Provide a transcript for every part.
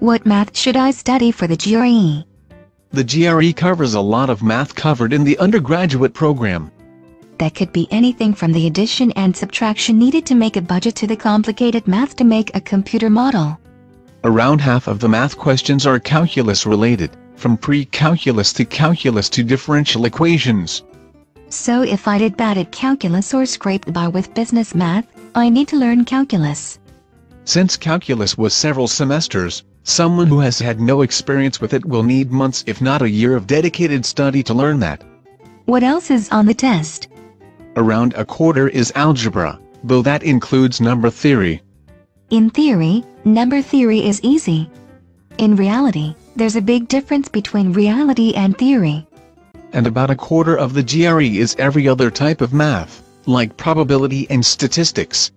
What math should I study for the GRE? The GRE covers a lot of math covered in the undergraduate program. That could be anything from the addition and subtraction needed to make a budget to the complicated math to make a computer model. Around half of the math questions are calculus-related, from pre-calculus to calculus to differential equations. So if I did bad at calculus or scraped by with business math, I need to learn calculus. Since calculus was several semesters, someone who has had no experience with it will need months if not a year of dedicated study to learn that. What else is on the test? Around a quarter is algebra, though that includes number theory. In theory, number theory is easy. In reality, there's a big difference between reality and theory. And about a quarter of the GRE is every other type of math, like probability and statistics.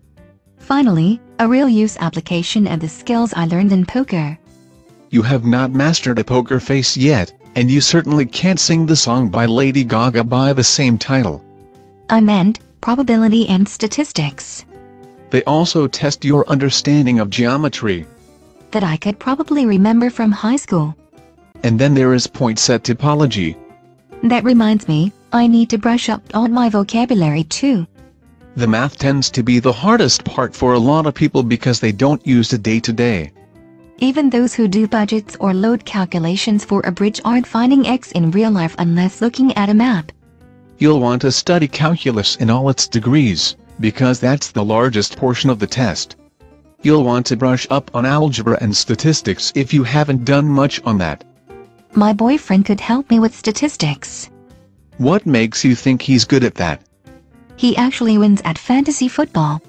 Finally, a real use application of the skills I learned in poker. You have not mastered a poker face yet, and you certainly can't sing the song by Lady Gaga by the same title. I meant probability and statistics. They also test your understanding of geometry. That I could probably remember from high school. And then there is point set topology. That reminds me, I need to brush up on my vocabulary too. The math tends to be the hardest part for a lot of people because they don't use it day to day. Even those who do budgets or load calculations for a bridge aren't finding X in real life unless looking at a map. You'll want to study calculus in all its degrees, because that's the largest portion of the test. You'll want to brush up on algebra and statistics if you haven't done much on that. My boyfriend could help me with statistics. What makes you think he's good at that? He actually wins at fantasy football.